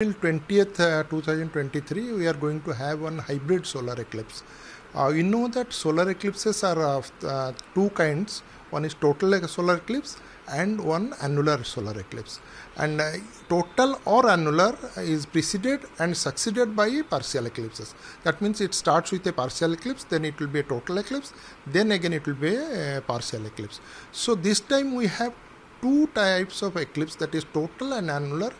Till 20th 2023 we are going to have one hybrid solar eclipse. You know that solar eclipses are of two kinds. One is total solar eclipse and one annular solar eclipse, and total or annular is preceded and succeeded by partial eclipses. That means it starts with a partial eclipse, then it will be a total eclipse, then again it will be a partial eclipse. So this time we have two types of eclipse, that is total and annular,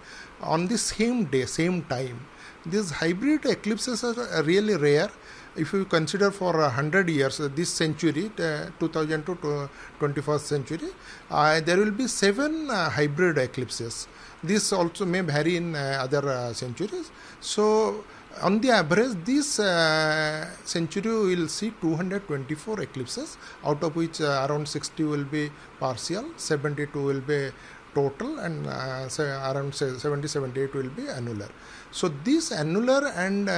on the same day, same time. These hybrid eclipses are really rare. If you consider for 100 years, this century, 2000 to 21st century, there will be 7 hybrid eclipses. This also may vary in other centuries. So on the average, this century will see 224 eclipses, out of which around 60 will be partial, 72 will be total, and around 70-78 will be annular. So this annular and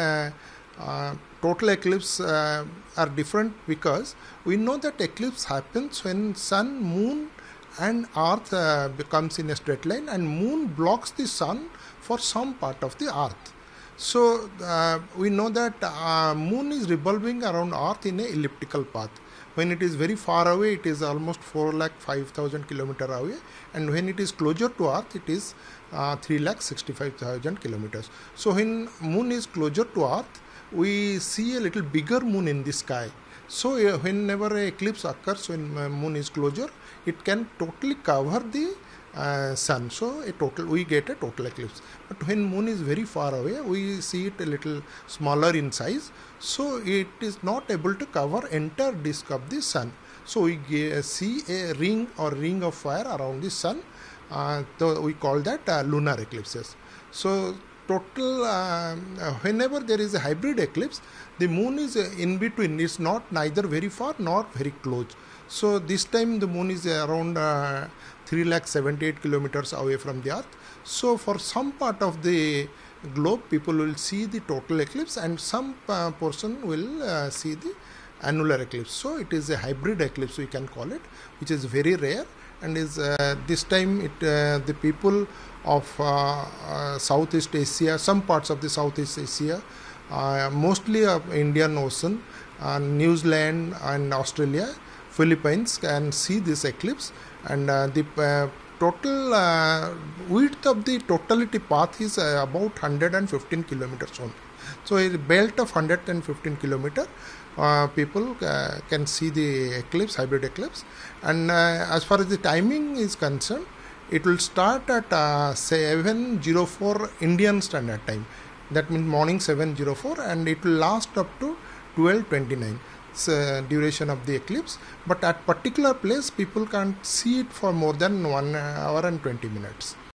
total eclipse are different, because we know that eclipse happens when sun, moon and earth becomes in a straight line, and moon blocks the sun for some part of the earth. So we know that moon is revolving around earth in an elliptical path. When it is very far away, it is almost 4,05,000 kilometers away, and when it is closer to earth, it is 3,65,000 kilometers. So when moon is closer to earth, we see a little bigger moon in the sky. So whenever an eclipse occurs when moon is closer, it can totally cover the sun. So we get a total eclipse. But when moon is very far away, we see it a little smaller in size. So it is not able to cover entire disk of the sun. So we see a ring or ring of fire around the sun. We call that lunar eclipses. So total, whenever there is a hybrid eclipse, the moon is in between. It's not neither very far nor very close. So this time the moon is around 3,78,000 kilometers away from the earth. So for some part of the globe, people will see the total eclipse, and some portion will see the annular eclipse. So it is a hybrid eclipse, we can call it, which is very rare, and is this time it the people of Southeast Asia, some parts of the Southeast Asia, mostly of Indian Ocean, New Zealand and Australia, Philippines can see this eclipse. And the total width of the totality path is about 115 kilometers only. So a belt of 115 kilometers people can see the eclipse, hybrid eclipse. And as far as the timing is concerned, it will start at 7:04 Indian Standard Time. That means morning 7:04, and it will last up to 12:29. Duration of the eclipse, but at particular place people can't see it for more than 1 hour and 20 minutes.